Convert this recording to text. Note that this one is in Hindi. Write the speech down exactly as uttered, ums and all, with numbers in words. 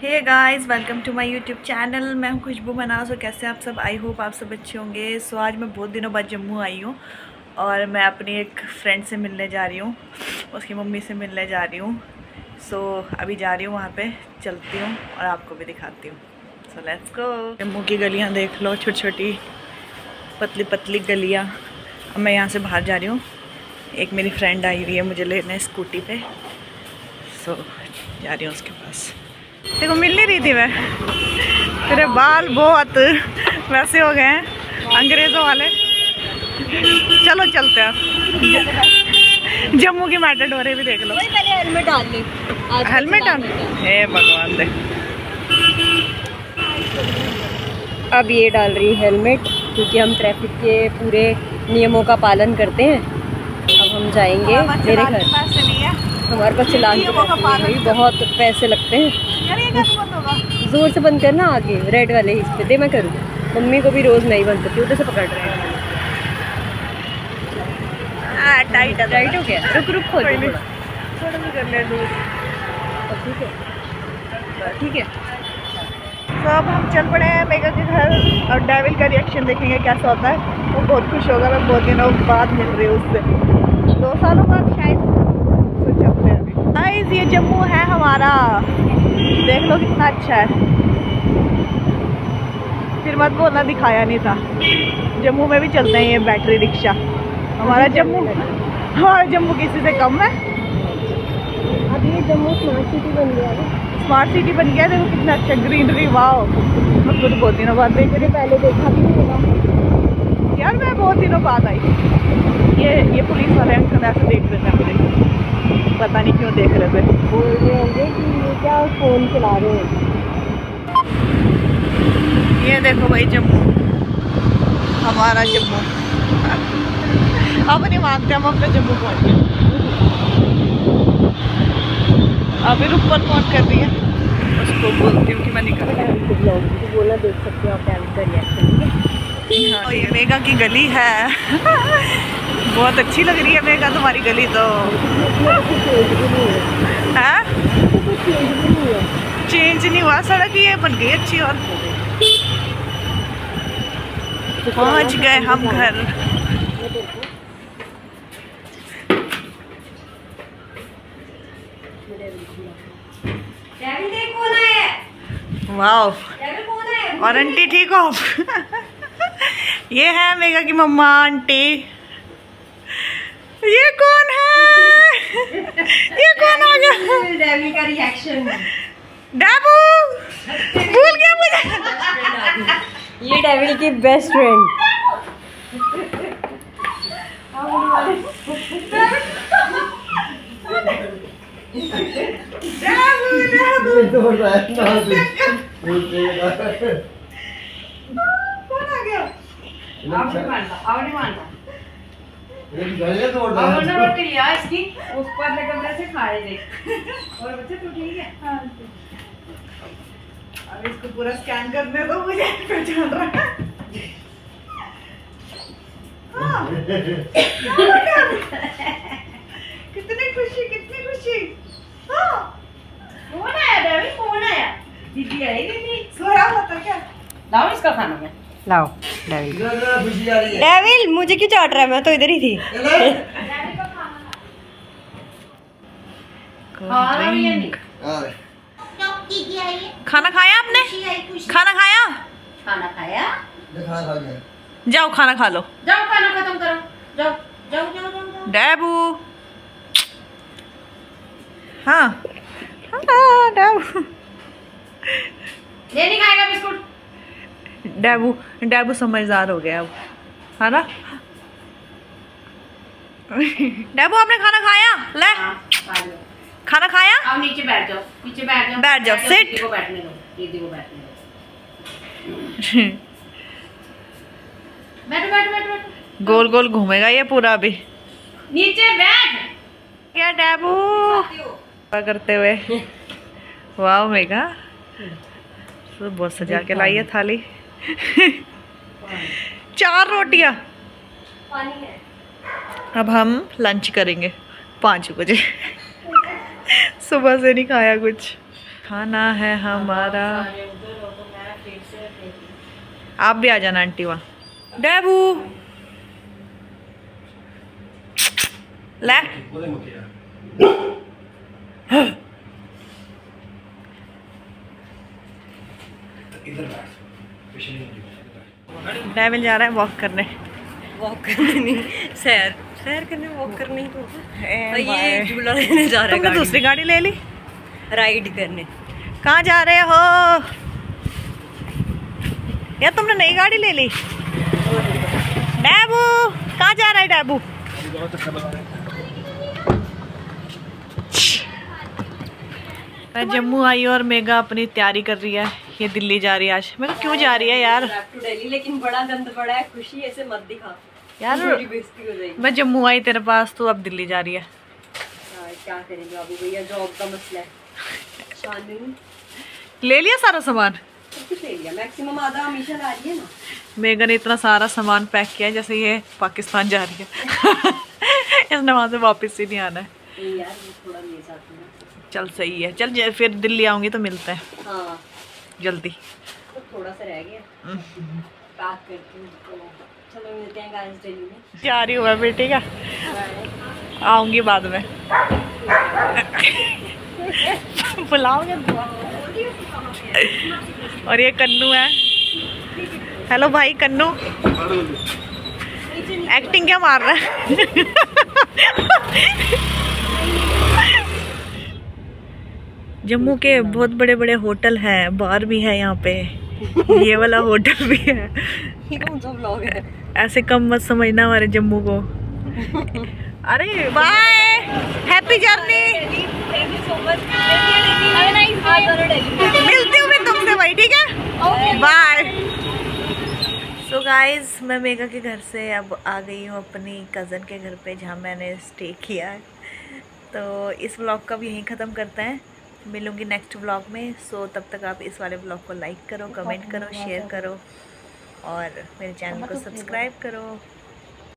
Hey guys, welcome to my YouTube channel. मैं हूँ खुशबू मनहास। और कैसे आप सब? आई होप आप सब अच्छे होंगे। सो so, आज मैं बहुत दिनों बाद जम्मू आई हूँ और मैं अपनी एक फ्रेंड से मिलने जा रही हूँ, उसकी मम्मी से मिलने जा रही हूँ। सो so, अभी जा रही हूँ वहाँ पे, चलती हूँ और आपको भी दिखाती हूँ। So let's go. जम्मू की गलियाँ देख लो, छोटी छोटी पतली पतली गलियाँ। अब मैं यहाँ से बाहर जा रही हूँ। एक मेरी फ्रेंड आई हुई है मुझे लेने स्कूटी पर, सो so, जा रही हूँ उसके पास। देखो, मिल नहीं रही थी मैं। तेरे बाल बहुत वैसे हो गए हैं अंग्रेज़ों वाले। चलो चलते हैं। जम्मू की मैटर डोरे भी देख लो। पहले हेलमेट डाल ली। हेलमेट डाल हे भगवान दे। अब ये डाल रही है हेलमेट, क्योंकि हम ट्रैफिक के पूरे नियमों का पालन करते हैं। अब हम जाएंगे मेरे घर। हमारे पास चलान बहुत पैसे लगते हैं। जोर से बंद करना आगे रेड वाले हिस्से दे। मैं करूँ, मम्मी को भी रोज नहीं बंद करती, उधर से पकड़ रहे हैं। टाइट टाइट हो गया। रुक रुक खोल ले, थोड़ा भी कर ले। ठीक है ठीक है। तो अब हम चल पड़े हैं मेघा के घर और डेविल का रिएक्शन देखेंगे कैसा होता है। वो बहुत खुश होगा। मैं बहुत दिनों बाद मिल रही हूँ उससे, दो सालों बाद शायद। तो चलते हैं अभी। गाइस, ये जम्मू है हमारा, देख लो कितना अच्छा है। फिर मत बोलना दिखाया नहीं था। जम्मू में भी चलते हैं ये बैटरी रिक्शा। हमारा जम्मू हमारा जम्मू किसी से कम है। अब ये जम्मू स्मार्ट सिटी बन गया है। स्मार्ट सिटी बन गया है। देखो कितना अच्छा ग्रीनरी। वाओ, मैं खुद बहुत दिनों बाद देख रही। पहले देखा भी नहीं होगा यार, मैं बहुत दिनों बाद आई। ये ये पुलिस वाले अंकल ऐसे देख रहे थे मुझे, पता नहीं क्यों देख रहे थे। बोल रहे होंगे कि ये क्या फोन चला रहे हैं। ये देखो भाई जम्मू, हमारा जम्मू। अब नहीं मानते, हम अपने जम्मू पहुंच गए। अभी रुक पर फोन कर रही है, उसको बोलती हूँ कि मैं निकल गया। बोला देख सकते हो आप का रिएक्शन। मेघा की गली है। बहुत अच्छी लग रही है मेघा तुम्हारी गली तो। हाँ, चेंज नहीं हुआ, सड़क ये बन गई अच्छी। और पहुंच गए हम घर। वाओ, और आंटी ठीक हो? ये है मेघा की मम्मा आंटी। ये कौन है? ये कौन आ गया? डेविल का रिएक्शन। डेबू भूल गया मुझे। ये डेविल की बेस्ट फ्रेंड। कौन आ गया? आवड़ी मानता इसकी उस पर से खा रहे और बच्चे तो ठीक है। अब इसको पूरा स्कैन करने दो, मुझे पहचान रहा है। कितनी खुशी कितनी खुशी। फोन आया डेविल, फोन आया। दीदी आई दीदी सो रहा होता क्या? लाओ इसका खाना में लाओ। डेविल डेविल मुझे क्यों चाट रहा है? मैं तो इधर ही थी। खाना खाया आपने? खाना खाया? खाना खाया? जाओ खाना खा लो। जाओ खाना खत्म करो। जाओ जाओ जाओ। डेबू हाँ हाँ डेबू ये नहीं खाएगा बिस्कुट। डेबू डेबू समझदार हो गया अब, है ना? डेबू आपने खाना खाया? ले आ, खाना खाया? अब नीचे बैठ जाओ, नीचे बैठ जाओ, बैठ जाओ, सिट। दीदी को बैठने दो, दीदी को बैठने दो। बैठो बैठो बैठो। गोल गोल घूमेगा ये पूरा अभी। नीचे बैठ। क्या डेबू करते हुए। वाह मेघा, तो बहुत सजा के लाई है थाली। चार रोटियां। पानी है। अब हम लंच करेंगे पाँच बजे। सुबह से नहीं खाया कुछ। खाना है हमारा। आप भी आ जाना आंटी वहाँ। डेबू ले डेविल जा रहा है वॉक करने। वॉक करने नहीं, सैर सैर करने। वॉक करने तो ये झूला लेने जा रहा है। दूसरी गाड़ी ले ली राइड करने। कहाँ जा रहे हो यार, तुमने नई गाड़ी ले ली। डेबू कहाँ जा रहा है? डेबू मैं जम्मू आई और मेघा अपनी तैयारी कर रही है। ये दिल्ली जा रही है आज। मैं क्यों जा रही है यार टू दिल्ली? लेकिन बड़ा गंद पड़ा है। खुशी ऐसे मत दिखा यार, बेइज्जती हो जाएगी। मैं जम्मू आई तेरे पास, तू अब दिल्ली जा रही है। क्या करेंगे अभी भैया, जॉब का मसला है। ले लिया सारा सामान? कुछ ले लिया, मैक्सिमम आधा। हमेशा ला रही है ना। मेघा ने इतना सारा सामान पैक किया है जैसे ये पाकिस्तान जा रही है। इसने वहाँ से वापस ही नहीं आना है यार, थोड़ा ले जाती हूं। चल सही है, चल फिर दिल्ली आऊँगी तो मिलते हैं। हाँ जल्दी, तो थोड़ा सा रह गया बात करती हूं। चलो मिलते हैं गाइस दिल्ली में। जा रही हूँ अभी, ठीक है आऊँगी बाद में। बुलाओगे? और ये कन्नू है। हेलो भाई कन्नू, एक्टिंग क्या मार रहा है। जम्मू के बहुत बड़े बड़े होटल हैं, बार भी है यहाँ पे। ये वाला होटल भी है। ये कौन सा व्लॉग है? ऐसे कम मत समझना हमारे जम्मू को। अरे बाय, हैप्पी जर्नी, मिलती हूँ मैं तुमसे भाई, ठीक है बाय। सो गाइज मैं मेघा के घर से अब आ गई हूँ अपनी कज़न के घर पे, जहाँ मैंने स्टे किया है। तो इस व्लॉग का भी यहीं ख़त्म करते हैं। मिलूंगी नेक्स्ट व्लॉग में। सो तब तक आप इस वाले व्लॉग को लाइक करो, कमेंट करो, शेयर करो और मेरे चैनल को सब्सक्राइब करो।